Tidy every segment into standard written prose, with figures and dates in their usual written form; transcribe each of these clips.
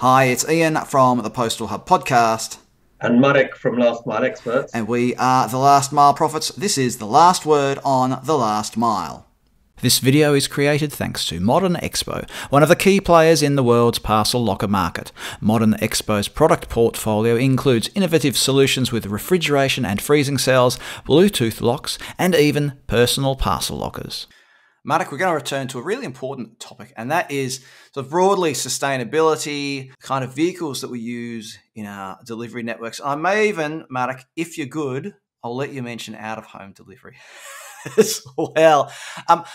Hi, it's Ian from the Postal Hub Podcast. And Marek from Last Mile Experts. And we are The Last Mile Prophets. This is the last word on The Last Mile. This video is created thanks to Modern Expo, one of the key players in the world's parcel locker market. Modern Expo's product portfolio includes innovative solutions with refrigeration and freezing cells, Bluetooth locks, and even personal parcel lockers. Marek, we're going to return to a really important topic, and that is sort of broadly sustainability, kind of vehicles that we use in our delivery networks. I may even, Marek, if you're good, I'll let you mention out-of-home delivery. As well.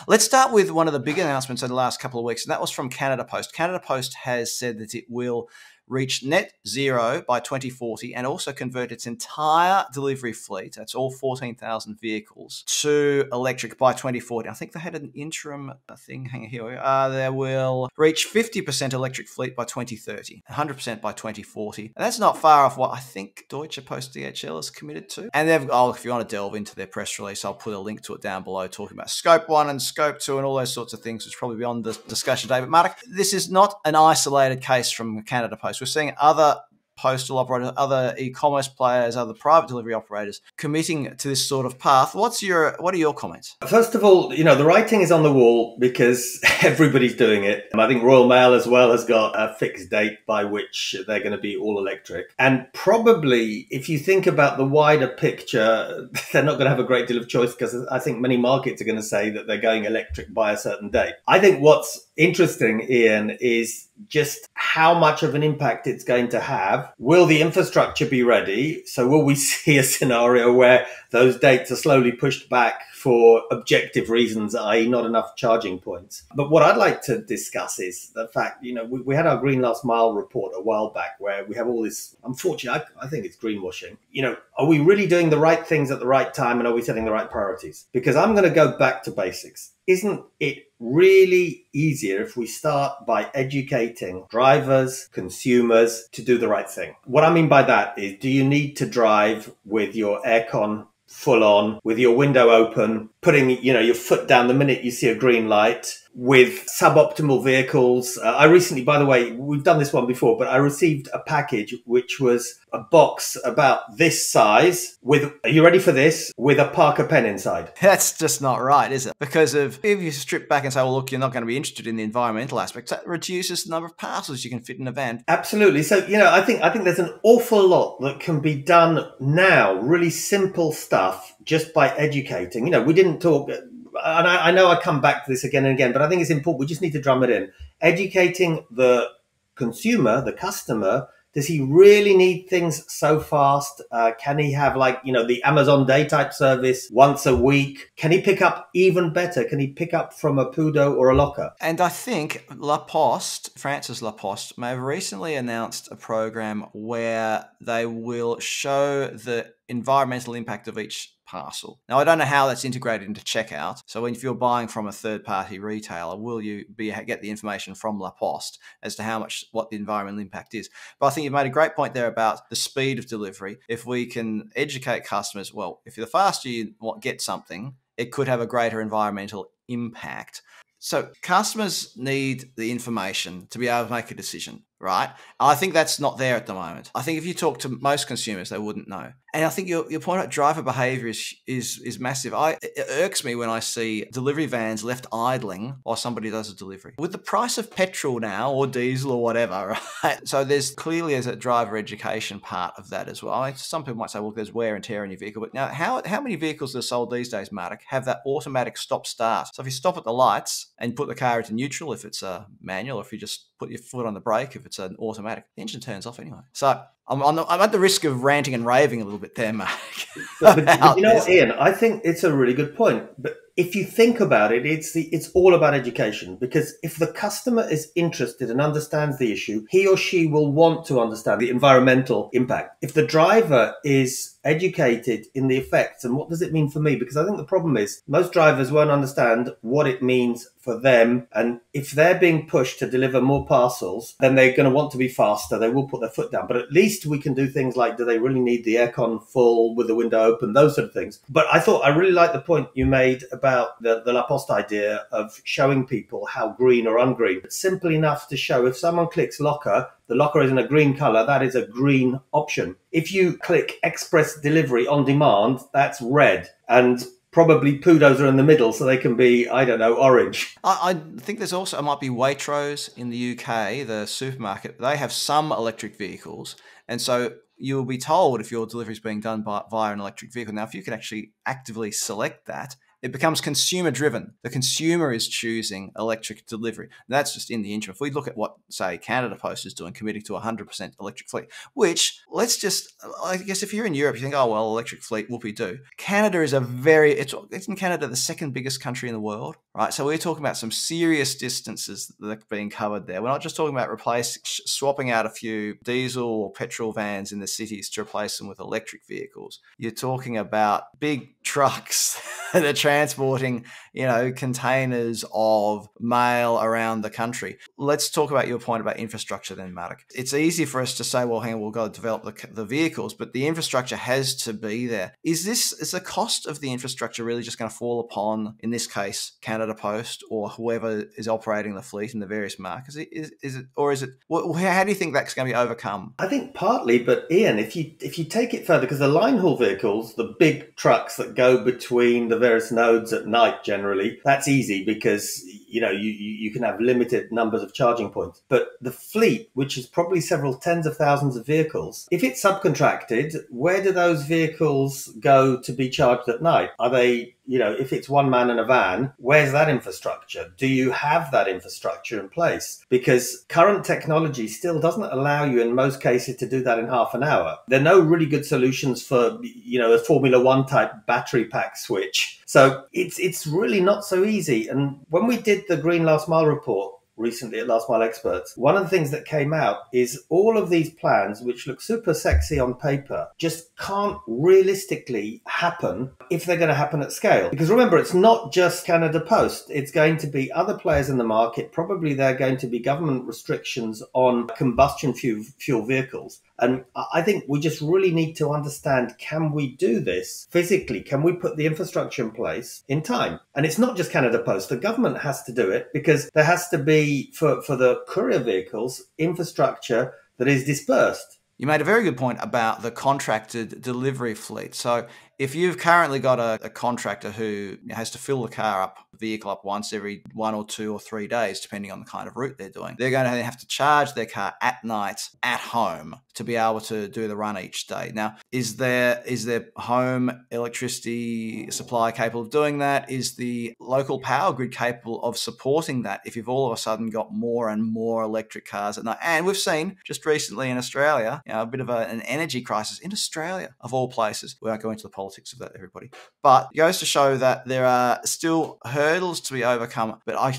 Let's start with one of the big announcements in the last couple of weeks, and that was from Canada Post. Canada Post has said that it will reach net zero by 2040 and also convert its entire delivery fleet, that's all 14,000 vehicles, to electric by 2040. I think they had an interim thing. Hang on, here we go. They will reach 50% electric fleet by 2030, 100% by 2040. And that's not far off what I think Deutsche Post DHL is committed to. And they've, if you want to delve into their press release, I'll put a link to it down below talking about scope one and scope two and all those sorts of things, which is probably beyond the discussion today. But Marek, this is not an isolated case from Canada Post. We're seeing other postal operators, other e-commerce players, other private delivery operators committing to this sort of path. What are your comments? First of all, you know, the writing is on the wall because everybody's doing it. I think Royal Mail as well has got a fixed date by which they're going to be all electric. And probably, if you think about the wider picture, they're not going to have a great deal of choice because I think many markets are going to say that they're going electric by a certain date. I think what's interesting, Ian, is just how much of an impact it's going to have. Will the infrastructure be ready? So will we see a scenario where those dates are slowly pushed back for objective reasons, i.e. not enough charging points? But what I'd like to discuss is the fact, you know, we had our Green Last Mile report a while back where we have all this, unfortunately, I think it's greenwashing. You know, are we really doing the right things at the right time and are we setting the right priorities? Because I'm going to go back to basics. Isn't it really easier if we start by educating drivers, consumers to do the right thing? What I mean by that is, do you need to drive with your aircon full on, with your window open, putting, you know, your foot down the minute you see a green light, with suboptimal vehicles? I recently, by the way, we've done this one before, but I received a package which was a box about this size with, are you ready for this, with a Parker pen inside. That's just not right, is it? Because if you strip back and say, well, look, you're not going to be interested in the environmental aspects, that reduces the number of parcels you can fit in a van. Absolutely. So, you know, I think there's an awful lot that can be done now, really simple stuff, just by educating. You know, we didn't talk, and I know I come back to this again and again, but I think it's important. We just need to drum it in. Educating the consumer, the customer. Does he really need things so fast? Can he have, like, you know, the Amazon Day type service once a week? Can he pick up even better? Can he pick up from a PUDO or a locker? And I think La Poste, France's La Poste, may have recently announced a program where they will show the environmental impact of each parcel. Now, I don't know how that's integrated into checkout. So if you're buying from a third-party retailer, will you get the information from La Poste as to what the environmental impact is? But I think you've made a great point there about the speed of delivery. If we can educate customers, well, if the faster you get something, it could have a greater environmental impact. So customers need the information to be able to make a decision, right? I think that's not there at the moment. I think if you talk to most consumers, they wouldn't know. And I think your point about driver behavior is massive. It irks me when I see delivery vans left idling while somebody does a delivery. With the price of petrol now, or diesel or whatever, right? So there's clearly a driver education part of that as well. I mean, some people might say, well, there's wear and tear in your vehicle. But now, how many vehicles that are sold these days, Marek, have that automatic stop-start? So if you stop at the lights and put the car into neutral, if it's a manual, or if you just put your foot on the brake, if it's an automatic, the engine turns off anyway. So I'm at the risk of ranting and raving a little bit there, Mark. But you know what, Ian, I think it's a really good point. But if you think about it, it's all about education, because if the customer is interested and understands the issue, he or she will want to understand the environmental impact. If the driver is educated in the effects and what does it mean for me, because I think the problem is most drivers won't understand what it means for them. And if they're being pushed to deliver more parcels, then they're going to want to be faster. They will put their foot down. But at least we can do things like, do they really need the aircon full with the window open, those sort of things. But I really like the point you made about the La Poste idea of showing people how green or ungreen. It's simple enough to show if someone clicks locker, the locker is in a green color, that is a green option. If you click express delivery on demand, that's red. And probably PUDOs are in the middle, so they can be, I don't know, orange. I think there's also, it might be Waitrose in the UK, the supermarket. They have some electric vehicles. And so you'll be told if your delivery is being done via an electric vehicle. Now, if you can actually actively select that, it becomes consumer driven. The consumer is choosing electric delivery. And that's just in the interim. If we look at what, say, Canada Post is doing, committing to 100% electric fleet, which let's just, I guess if you're in Europe, you think, oh, well, electric fleet, whoopee-doo. Canada is a very, it's in Canada, the second biggest country in the world, right? So we're talking about some serious distances that are being covered there. We're not just talking about swapping out a few diesel or petrol vans in the cities to replace them with electric vehicles. You're talking about big trucks that are transporting, you know, containers of mail around the country. Let's talk about your point about infrastructure then, Marek. It's easy for us to say, well, hang on, we've got to develop the vehicles, but the infrastructure has to be there. Is the cost of the infrastructure really just going to fall upon, in this case, Canada Post or whoever is operating the fleet in the various markets? How do you think that's going to be overcome? I think partly, but Ian, if you take it further, because the line haul vehicles, the big trucks that go between the various nodes at night, generally that's easy because you can have limited numbers of charging points. But the fleet, which is probably several tens of thousands of vehicles, if it's subcontracted, where do those vehicles go to be charged at night? Are they, if it's one man in a van, where's that infrastructure? Do you have that infrastructure in place? Because current technology still doesn't allow you in most cases to do that in half an hour. There are no really good solutions for, a Formula One type battery pack switch. So it's really not so easy. And when we did the Green Last Mile report recently at Last Mile Experts, one of the things that came out is all of these plans, which look super sexy on paper, just can't realistically happen if they're going to happen at scale. Because remember, it's not just Canada Post. It's going to be other players in the market. Probably there are going to be government restrictions on combustion fuel vehicles. And I think we just really need to understand, can we do this physically? Can we put the infrastructure in place in time? And it's not just Canada Post. The government has to do it because there has to be, for the courier vehicles, infrastructure that is dispersed. You made a very good point about the contracted delivery fleet. So if you've currently got a contractor who has to fill the vehicle up once every 1 or 2 or 3 days, depending on the kind of route they're doing, they're going to have to charge their car at night at home to be able to do the run each day. Now, is their home electricity supply capable of doing that? Is the local power grid capable of supporting that if you've all of a sudden got more and more electric cars at night? And we've seen just recently in Australia, a bit of an energy crisis in Australia, of all places. We won't go into the politics of that, everybody. But it goes to show that there are still hurdles to be overcome. But I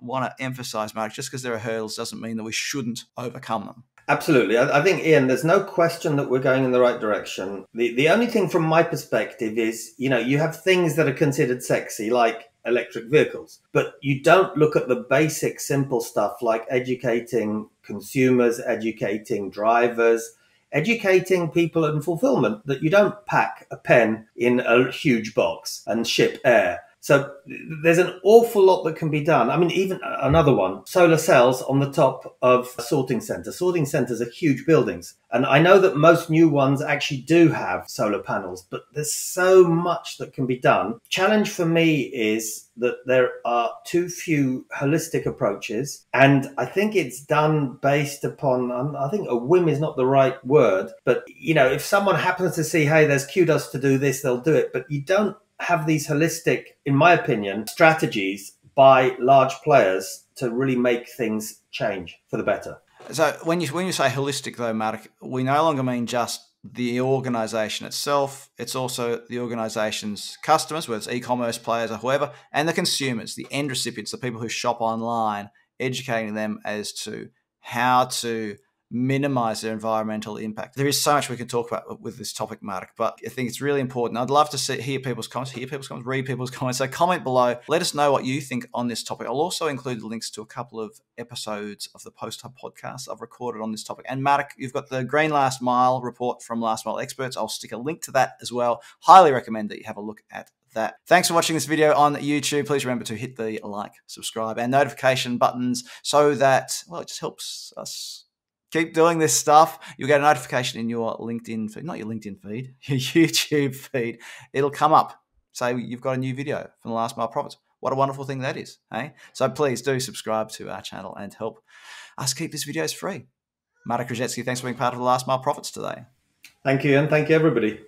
want to emphasize, Mark, just because there are hurdles doesn't mean that we shouldn't overcome them. Absolutely. I think, Ian, there's no question that we're going in the right direction. The only thing from my perspective is, you have things that are considered sexy, like electric vehicles, but you don't look at the basic, simple stuff like educating consumers, educating drivers, educating people in fulfillment that you don't pack a pen in a huge box and ship air. So there's an awful lot that can be done. I mean, even another one, solar cells on the top of a sorting centre. Sorting centres are huge buildings. And I know that most new ones actually do have solar panels, but there's so much that can be done. Challenge for me is that there are too few holistic approaches. And I think it's done based upon, I think a whim is not the right word, but if someone happens to see, hey, there's kudos to do this, they'll do it. But you don't have these holistic, in my opinion, strategies by large players to really make things change for the better. So when you say holistic though, Marek, we no longer mean just the organisation itself. It's also the organisation's customers, whether it's e-commerce players or whoever, and the consumers, the end recipients, the people who shop online, educating them as to how to minimize their environmental impact. There is so much we can talk about with this topic, Marek, but I think it's really important. I'd love to hear people's comments, read people's comments. So comment below. Let us know what you think on this topic. I'll also include links to a couple of episodes of the Post Hub podcast I've recorded on this topic. And Marek, you've got the Green Last Mile report from Last Mile Experts. I'll stick a link to that as well. Highly recommend that you have a look at that. Thanks for watching this video on YouTube. Please remember to hit the like, subscribe, and notification buttons so that, well, it just helps us Keep doing this stuff. You'll get a notification in your LinkedIn feed, not your LinkedIn feed, your YouTube feed. It'll come up. Say you've got a new video from The Last Mile Prophets. What a wonderful thing that is, hey? So please do subscribe to our channel and help us keep these videos free. Marek Różycki, thanks for being part of The Last Mile Prophets today. Thank you, and thank you, everybody.